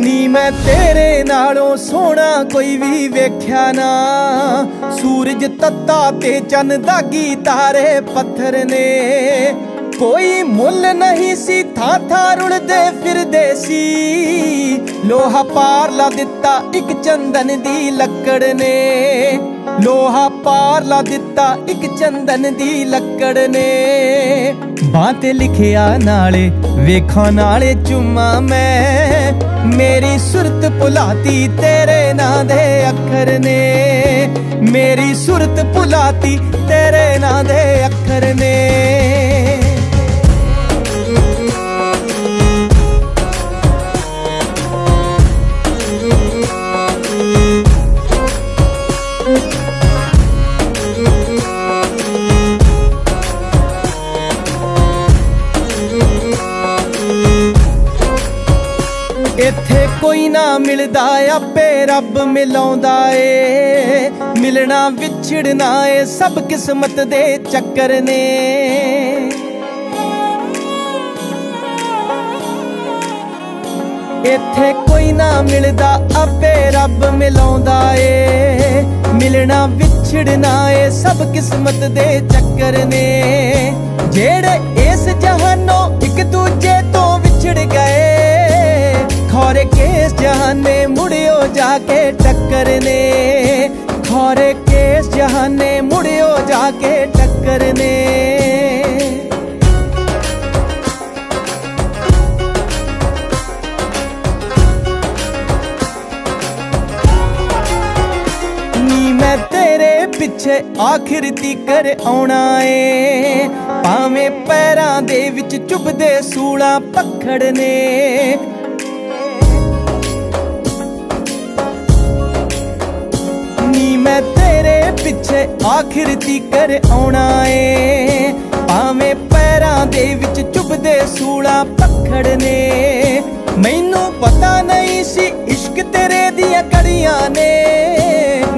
नी मैं तेरे नालों सोना कोई भी वेख्या ना। सूरज तत्ता ते चन दागी तारे पत्थर ने। कोई मुल नहीं सी था रुलदे फिरदे सी। लोहा पार ला दिता एक चंदन दी लकड़ ने। लोहा पार ला दिता एक चंदन दी लकड़ ने। बाते लिखिया नाले वेखा नाले चुमा मैं। मेरी सुरत भुलाती तेरे नां दे अखर ने। मेरी सुरत भुलाती तेरे नां दे अखर ने। इत्थे कोई ना मिलदा आपे रब मिलाउंदा ए। मिलना विछड़ना ए सब किस्मत दे चक्कर ने। इत्थे कोई ना मिलदा आपे रब मिलाउंदा ए। मिलना विछड़ना ए सब किस्मत दे चक्कर ने। जेड़े इस जहानों एक दूजे तो विछड़ गए। खौरे केस जहाने मुड़ियो जाके टक्कर ने। खौरे केस जहाने मुड़ियो जाके टक्कर ने। नी मैं तेरे पिछे आखिर तीकर आना ए। भावे पैरां दे विच चुभदे सूला पखड़ ने। मैं तेरे पिछे आखिर तीकर आना ए। भावें पैरां दे विच चुभदे सूला पखड़ ने। मैनू पता नहीं सी इश्क तेरे दिया कड़ियां ने।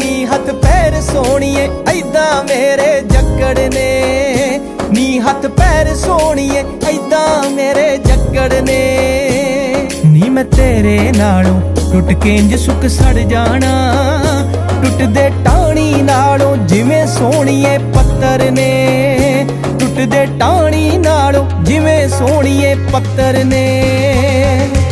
नी हथ पैर सोनिए ऐदा मेरे जकड़ ने। नी हथ पैर सोनिए ऐदा मेरे जकड़ ने। नी मैं तेरे नालों टुट के इंज सुख सड़ जाना। टुटदे टाणी नालों जिमें सोहणीए पत्तर ने। टुटदे टाणी नालों जिमें सोहणीए पत्तर ने।